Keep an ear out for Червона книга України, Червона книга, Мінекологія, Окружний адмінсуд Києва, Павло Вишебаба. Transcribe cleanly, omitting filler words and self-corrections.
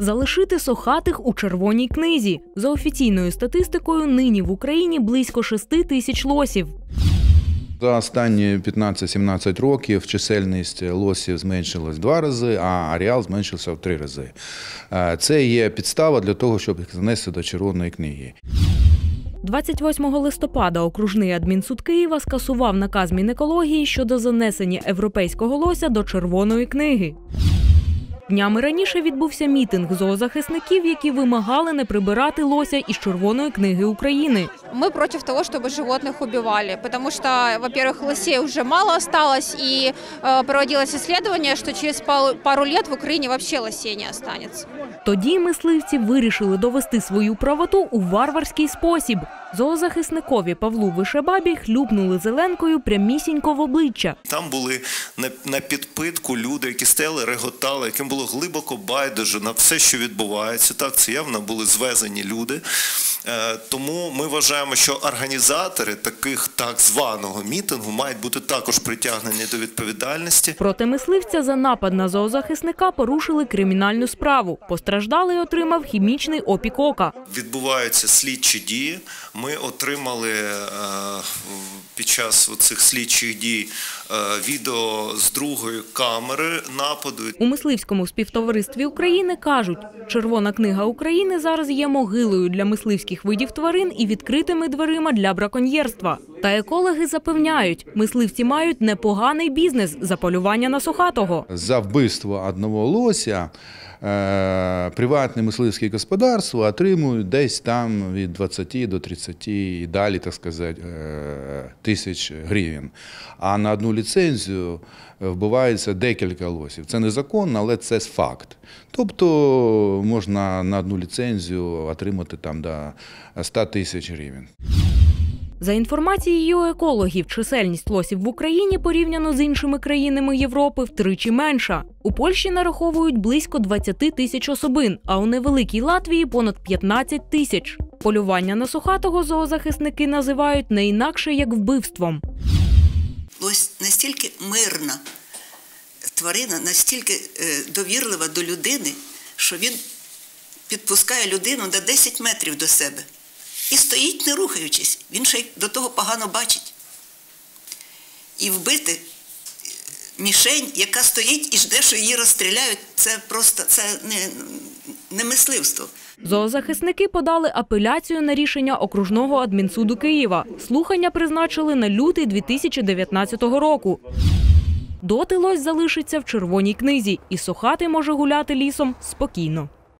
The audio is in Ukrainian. залишити сохатих у червоній книзі. За офіційною статистикою, нині в Україні близько 6 тисяч лосів. За останні 15-17 років чисельність лосів зменшилась 2 рази, а ареал зменшився в 3 рази. Це є підстава для того, щоб їх занести до Червоної книги. 28 листопада Окружний адмінсуд Києва скасував наказ Мінекології щодо занесення європейського лося до Червоної книги. Днями раніше відбувся мітинг зоозахисників, які вимагали не прибирати лося із Червоної книги України. Ми проти того, щоб животних убивали, тому що, во-первых, лосей вже мало осталось, і проводилось дослідження, що через пару років в Україні взагалі лосей не останеться. Тоді мисливці вирішили довести свою правоту у варварський спосіб. Зоозахисникові Павлу Вишебабі хлюпнули зеленкою прямісінько в обличчя. Там були на підпитку люди, які стояли, реготали, яким було глибоко байдуже на все, що відбувається. Так, це явно були звезені люди. Тому ми вважаємо, що організатори таких так званого мітингу мають бути також притягнені до відповідальності. Проти мисливця за напад на зоозахисника порушили кримінальну справу. Постраждалий отримав хімічний опік ока. Відбуваються слідчі дії. Ми отримали під час цих слідчих дій відео з другої камери нападу. У мисливському співтоваристві України кажуть, Червона книга України зараз є могилою для мисливських видів тварин і відкритими дверима для браконьєрства. Та екологи запевняють, мисливці мають непоганий бізнес за полювання на сохатого. За вбивство одного лося приватні мисливські господарства отримують десь там від 20 до 30 і далі, так сказати, тисяч гривень. А на одну ліцензію вбивається декілька лосів. Це незаконно, але це факт. Тобто можна на одну ліцензію отримати там до 100 тисяч гривень. За інформацією екологів, чисельність лосів в Україні порівняно з іншими країнами Європи втричі менша. У Польщі нараховують близько 20 тисяч особин, а у невеликій Латвії – понад 15 тисяч. Полювання на сохатого зоозахисники називають не інакше, як вбивством. Лось настільки мирна тварина, настільки довірлива до людини, що він підпускає людину на 10 метрів до себе. І стоїть, не рухаючись. Він ще й до того погано бачить. І вбити мішень, яка стоїть і жде, що її розстріляють, це просто це не мисливство. Зоозахисники подали апеляцію на рішення Окружного адмінсуду Києва. Слухання призначили на лютий 2019 року. Доти лось залишиться в Червоній книзі, і сохатий може гуляти лісом спокійно.